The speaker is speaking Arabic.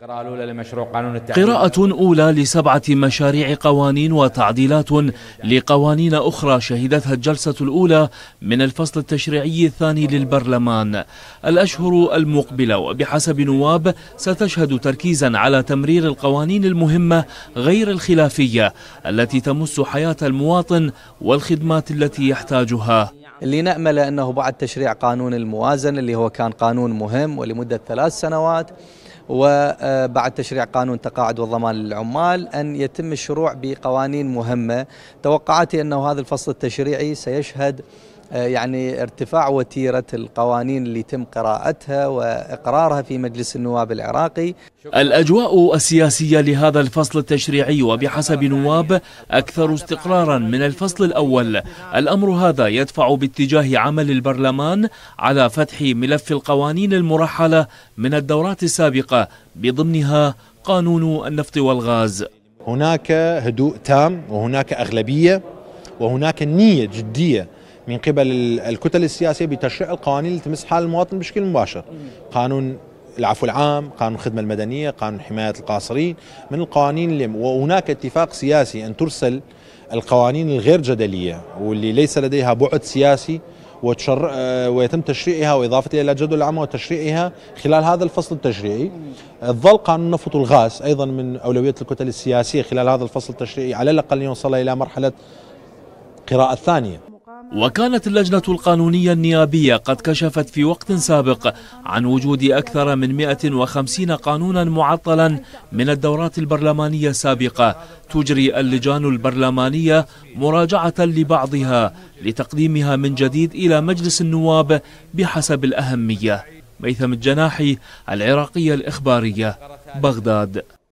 قراءة أولى ل7 مشاريع قوانين وتعديلات لقوانين أخرى شهدتها الجلسة الأولى من الفصل التشريعي الثاني للبرلمان الأشهر المقبلة، وبحسب نواب ستشهد تركيزا على تمرير القوانين المهمة غير الخلافية التي تمس حياة المواطن والخدمات التي يحتاجها. اللي نأمل أنه بعد تشريع قانون الموازنة اللي هو كان قانون مهم ولمدة 3 سنوات، وبعد تشريع قانون تقاعد والضمان للعمال أن يتم الشروع بقوانين مهمة. توقعاتي أنه هذا الفصل التشريعي سيشهد ارتفاع وتيرة القوانين اللي يتم قراءتها وإقرارها في مجلس النواب العراقي. الأجواء السياسية لهذا الفصل التشريعي وبحسب نواب أكثر استقرارا من الفصل الأول. الأمر هذا يدفع باتجاه عمل البرلمان على فتح ملف القوانين المرحلة من الدورات السابقة بضمنها قانون النفط والغاز. هناك هدوء تام وهناك أغلبية وهناك نية جدية من قبل الكتل السياسية بتشريع القوانين اللي تمس حال المواطن بشكل مباشر. قانون العفو العام، قانون الخدمة المدنية، قانون حماية القاصرين، من القوانين اللي وهناك اتفاق سياسي أن ترسل القوانين الغير جدلية واللي ليس لديها بعد سياسي ويتم تشريعها وإضافتها إلى الجدول العام وتشريعها خلال هذا الفصل التشريعي. ظل قانون النفط والغاز أيضا من أولويات الكتل السياسية خلال هذا الفصل التشريعي على الأقل يوصل إلى مرحلة قراءة ثانية. وكانت اللجنة القانونية النيابية قد كشفت في وقت سابق عن وجود أكثر من 150 قانونا معطلا من الدورات البرلمانية السابقة. تجري اللجان البرلمانية مراجعة لبعضها لتقديمها من جديد إلى مجلس النواب بحسب الأهمية. ميثم الجناحي، العراقية الإخبارية، بغداد.